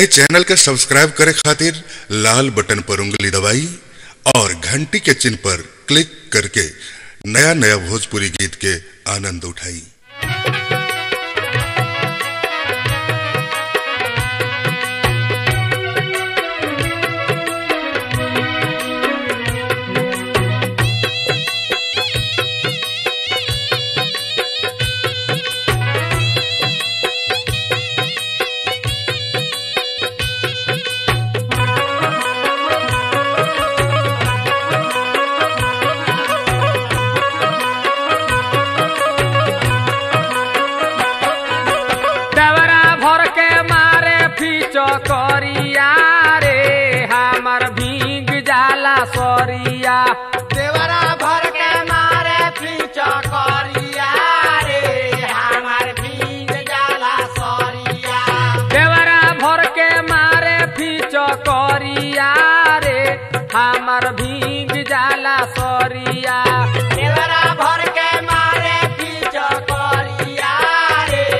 ए channel के subscribe करे खातिर लाल बटन पर उंगली दबाई और घंटी के चिन्ह पर क्लिक करके नया नया भोजपुरी गीत के आनंद उठाई। चौकरिया रे हमर भीग जाला सौरिया, देवरा भर के मारे फी चौकरिया रे हमर भीग जाला सौरिया, देवरा भर के मारे फी चौकरिया रे हमर भीग जाला सौरिया, देवरा भर के मारे फी चौकरिया रे हमर भीग जाला सौरिया।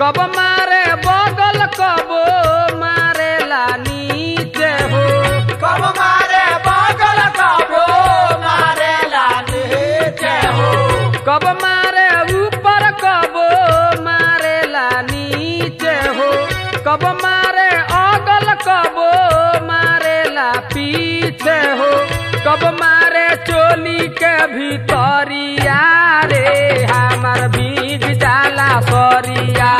कब मारे बदल कब मारे ला नीचे हो, कब मारे बदल कब मारे ला नीचे हो, कब मारे ऊपर कब मारे ला नीचे हो, कब मारे अगल कब मारे ला पीछे हो, कब मारे चोली के भीतरिया रे हमर भीग जाला सौरिया,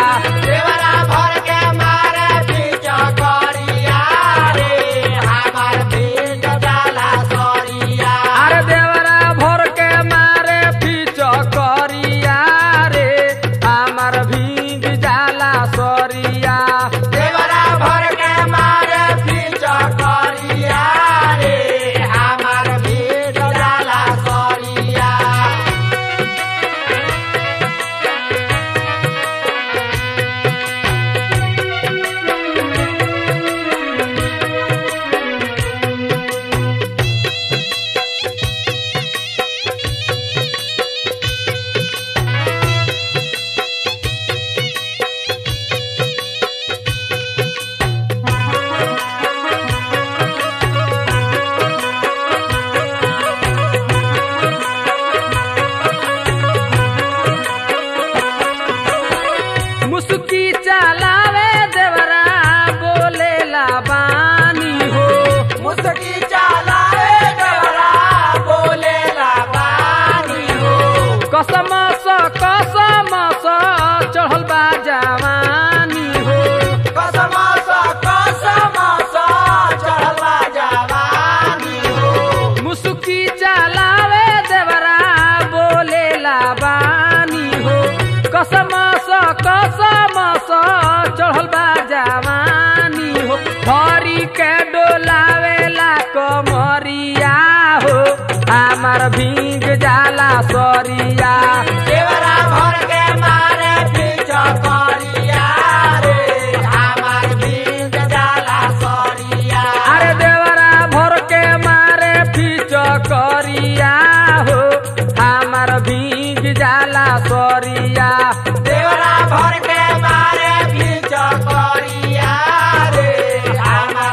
देवरा भर के मारे भी चौकरिया रे हमर भीग जाला सौरिया, अरे देवरा भर के मारे भी चौकरिया रे हमर भीग जाला सौरिया, देवरा भर के मारे भी चौकरिया रे कमरिया हो हमर भीग जाला सौरिया, देवरा भर के मारे भी चौकरिया रे हमर भीग जाला सौरिया, अरे देवरा भर के मारे भी चौकरिया हो हमर भीग जाला सौरिया, देवरा भर के मारे भी चौकरिया रे हमर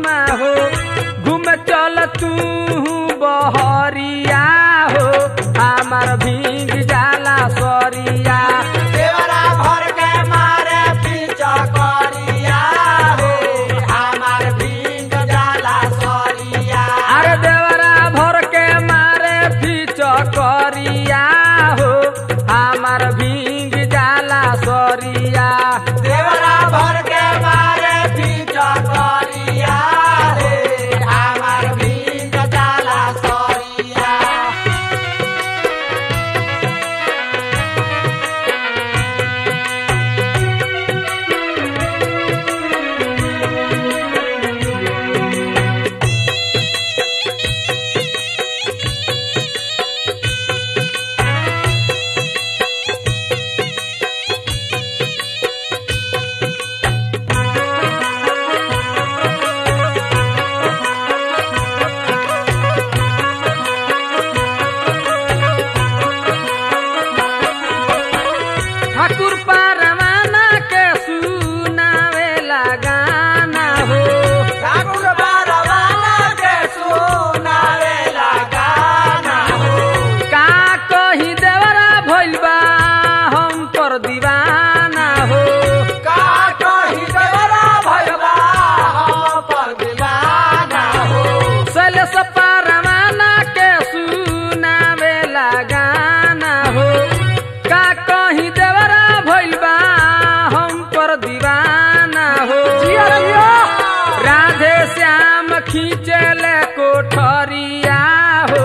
घुमा हो घुम चल तू बहरिया हो हमार भीग जाला सरिया देवरा भर के मारे पीछा करिया हो हमार भीग जाला सरिया अरे देवरा भर के मारे पीछा करिया हो हमार भीग जाला सरिया देवरा भर के मारे पीछा करिया ठाकुर परवाना के सुनावे लगाना हो ठाकुर परवाना के सुनावे लगाना हो का कहीं देवरा भइल बा हम पर दीवाना हो का कहीं देवरा भइल बा हम पर दीवाना हो सैलेश परवाना के सुनावे लगाना हो का कहीं दीवाना हो राधे श्याम खींचले कोठरिया हो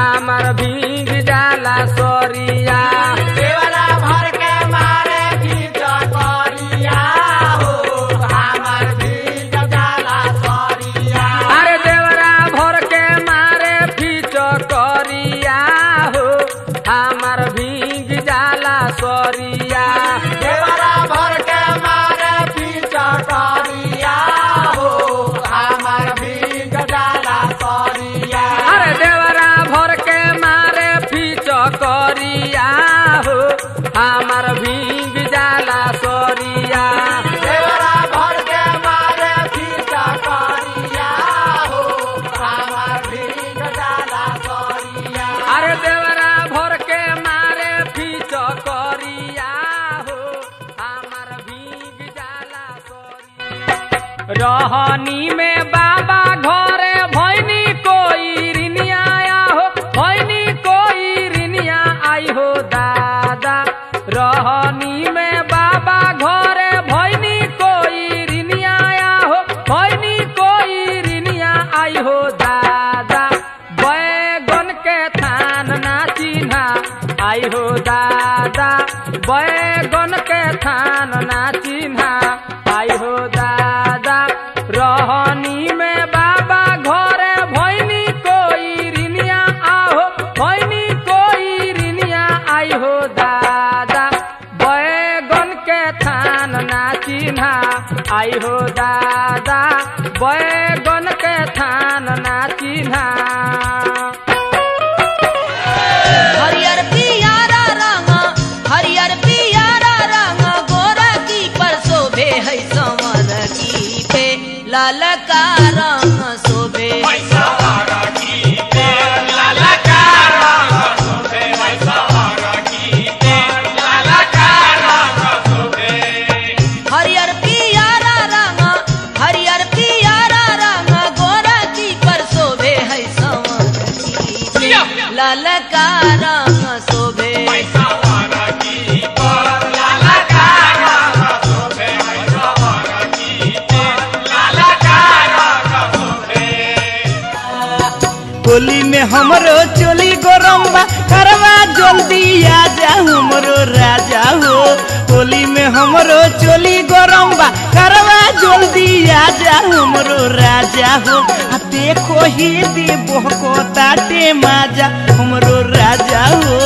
हमार भीग जाला सरिया देवरा भर के मारे खींचा करिया हो हमार भीग जाला सरिया अरे देवरा भर के मारे खींचा करिया हो हमार भीग जाला सरिया देवरा भर के अरे देवरा भर के मारे पीछा करिया हो हमार भीग जाला सरिया देवरा भर के मारे पीछा करिया हो हमार भीग जाला सरिया अरे देवरा भर के मारे पीछा करिया हो हमार भीग जाला सरिया रहनी में बाबा घरे भइनी कोई ऋण आया हो भइनी कोई ऋण आई हो दादा रहनी में बाबा घरे भइनी कोई ऋण आया हो भइनी कोई ऋण आई हो दादा बैगन के थान ना चिन्हा आई हो दादा बैगन के थान ना चिन्हा आई हो दादा रहनी में बाबा घरे भइनी कोई ऋणिया आहो भइनी कोई ऋणिया आई हो दादा बैगन के थान ना चिन्हा आई हो दादा बैगन के थान ना चिन्हा होली में हमरो चोली गोरम्बा करवा जल्दी आजा हमरो राजा हो होली में हमरो चोली गोरम्बा करवा जल्दी आजा हमरो राजा हो देखो ही देबो कोताटे माजा हमरो राजा हो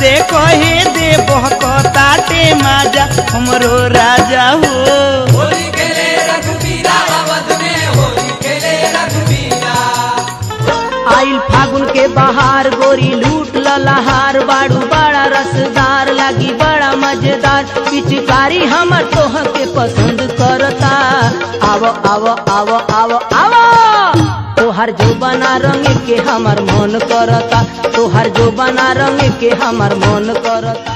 देखो ही देबो कोताटे माजा हमरो राजा हो आइल फागुन के बहार गोरी लूट ललहार बाड़ू बड़ा रसदार लागी बड़ा मजेदार पिचकारी हमर तोह के पसंद करता। आवो आवो आवो आवो आवो। तोहर जुबाना रंग के हमर मन करता, तोहर जुबाना रंग के हमर मन करता।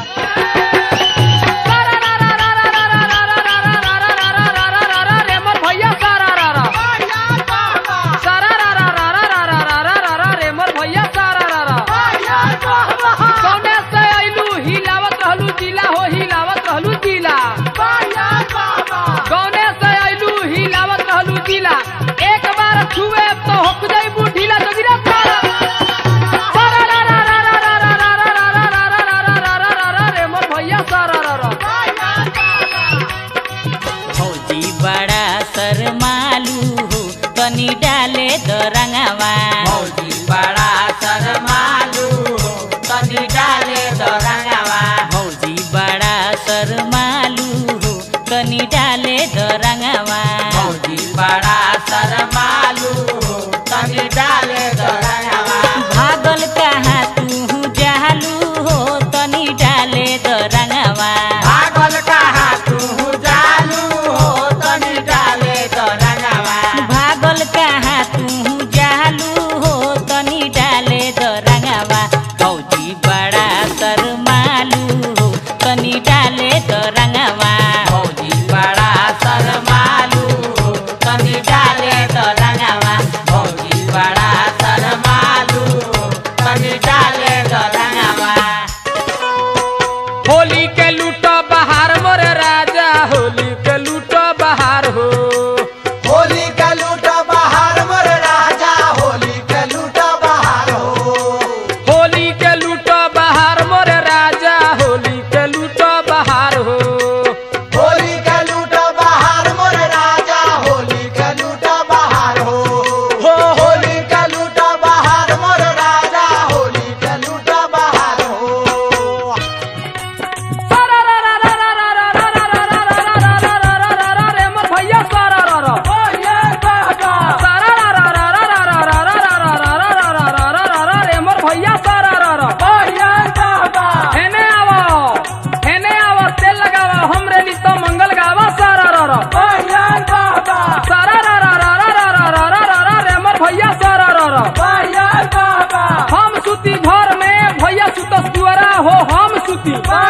हम सूती घर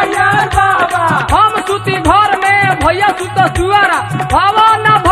में भैया सुत सुअरा भावना।